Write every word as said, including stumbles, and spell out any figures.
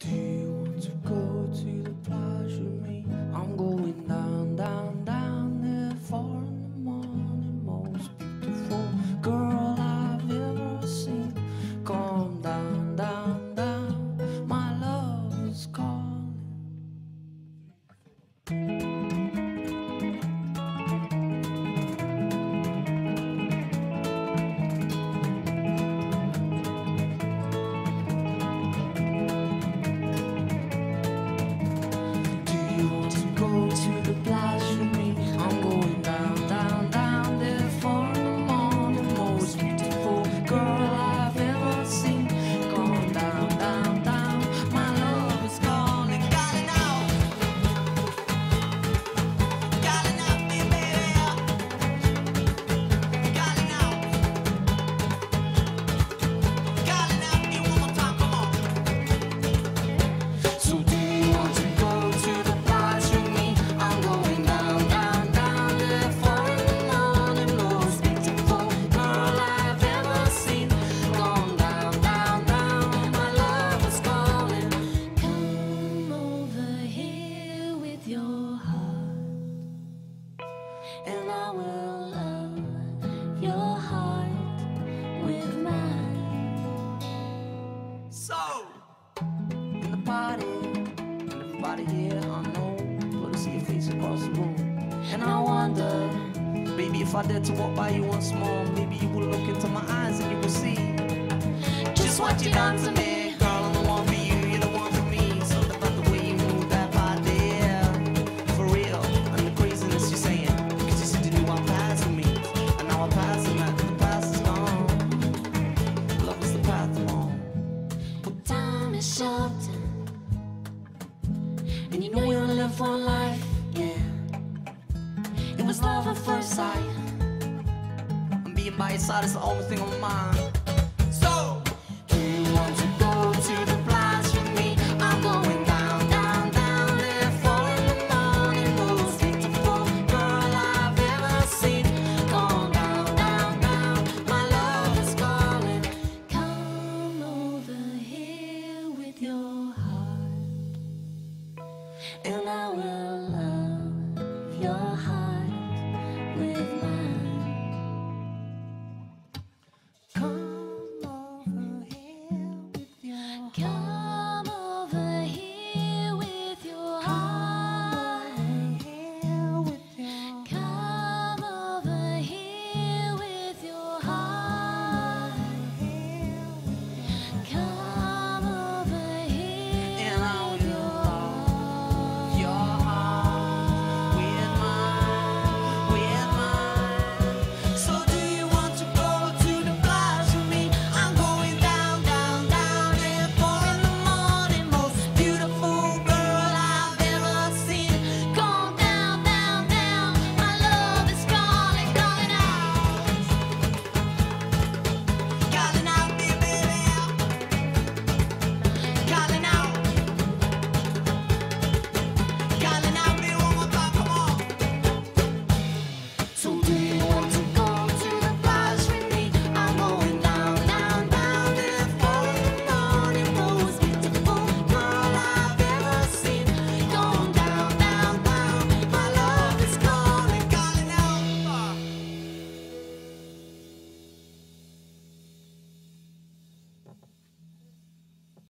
Do you want to go to the plage with me? I'm going down, down, down there, four in the morning, most beautiful girl I've ever seen. Come down, down, down, my love is calling. And I will love your heart with mine. So, in the party, and everybody here I know, but I see your face across the room. And I wonder, baby, if I dare to walk by you once more, maybe you will look into my eyes and you will see just what you done to me. And you know we only live one life, yeah. It was love at first sight, and being by your side is the only thing on my mind. So, do you want to go to the plage with me? I'm going down, down, down there, four in the morning, most beautiful girl I've ever seen. Come down, down, down, my love is calling. Come over here with your heart, and I will love your heart with mine. Come over here with your heart.